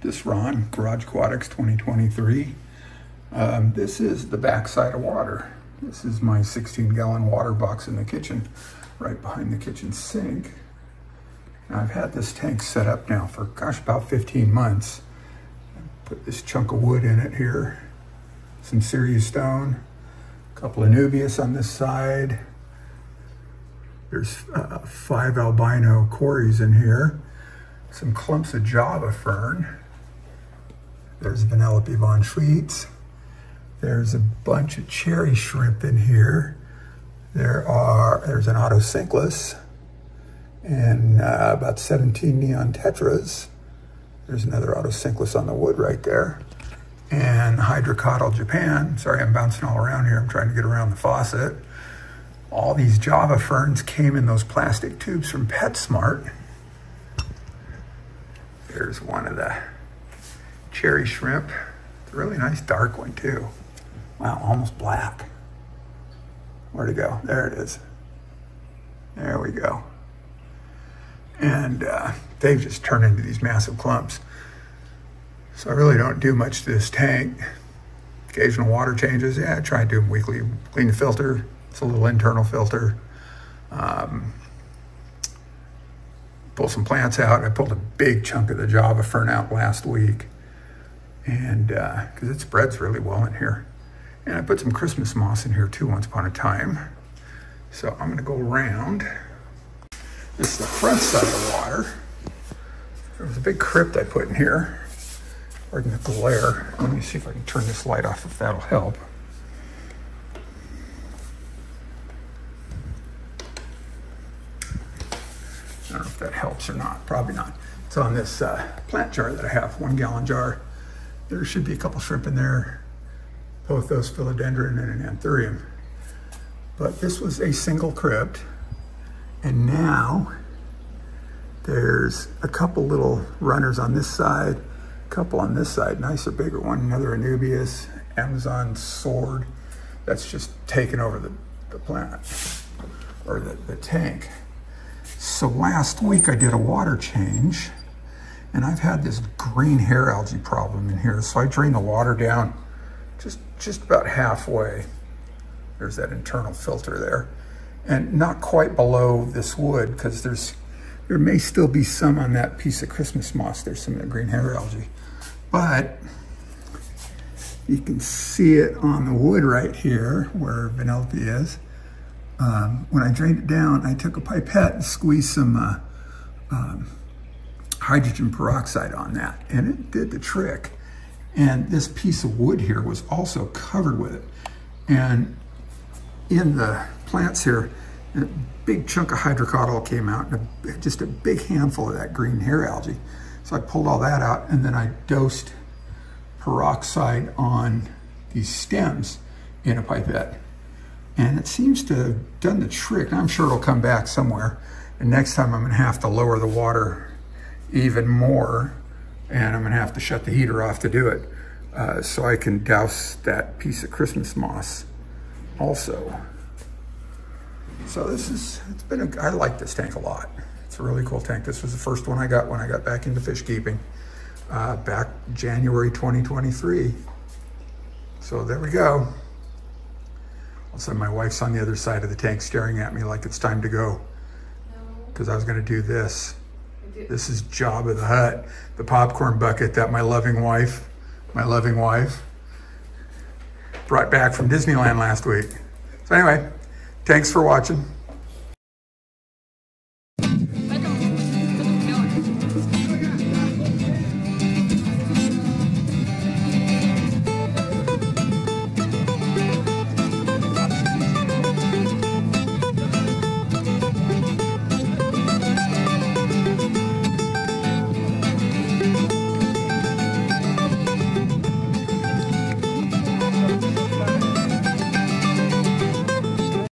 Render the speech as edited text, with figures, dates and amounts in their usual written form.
This Ron's Garage Aquatics 2023. This is the backside of water. This is my 16-gallon water box in the kitchen, right behind the kitchen sink. And I've had this tank set up now for, gosh, about 15 months. Put this chunk of wood in it here, some Sirius stone, a couple of Nubius on this side. There's 5 albino corys in here, some clumps of Java fern. There's Vanellope von Schweetz. There's a bunch of cherry shrimp in here. There's an otocinclus and about 17 neon tetras. There's another otocinclus on the wood right there. And Hydrocotyle Japan. Sorry, I'm bouncing all around here. I'm trying to get around the faucet. All these Java ferns came in those plastic tubes from PetSmart. There's one of the cherry shrimp. It's a really nice dark one too. Wow, almost black. Where'd it go? There it is. There we go. And they've just turned into these massive clumps. So I really don't do much to this tank. Occasional water changes. Yeah, I try to do them weekly. Clean the filter. It's a little internal filter. Pull some plants out. I pulled a big chunk of the Java fern out last week, and because it spreads really well in here. And I put some Christmas moss in here too once upon a time. So I'm gonna go around. This is the front side of the water. There was a big crypt I put in here. Pardon the glare. Let me see if I can turn this light off, if that'll help. I don't know if that helps or not, probably not. It's on this plant jar that I have, 1 gallon jar. There should be a couple shrimp in there, both those philodendron and an anthurium. But this was a single crypt, and now there's a couple little runners on this side, a couple on this side, nicer, bigger one, another Anubius, Amazon sword. That's just taken over the plant, or the tank. So last week I did a water change, and I've had this green hair algae problem in here. So I drained the water down just about halfway. There's that internal filter there. And not quite below this wood, because there may still be some on that piece of Christmas moss. There's some of that green hair algae. But you can see it on the wood right here where Vanellope is. When I drained it down, I took a pipette and squeezed some hydrogen peroxide on that, and it did the trick. And this piece of wood here was also covered with it. And in the plants here, a big chunk of hydrocotyle came out, and just a big handful of that green hair algae. So I pulled all that out, and then I dosed peroxide on these stems in a pipette. And it seems to have done the trick. I'm sure it'll come back somewhere. And next time I'm gonna have to lower the water even more, and I'm gonna have to shut the heater off to do it, so I can douse that piece of Christmas moss also. So I like this tank a lot. It's a really cool tank. This was the first one I got when I got back into fish keeping, back January 2023. So there we go. All of a sudden my wife's on the other side of the tank staring at me like it's time to go, because I was gonna do this. This is Jabba the Hutt, the popcorn bucket that my loving wife brought back from Disneyland last week. So anyway, thanks for watching.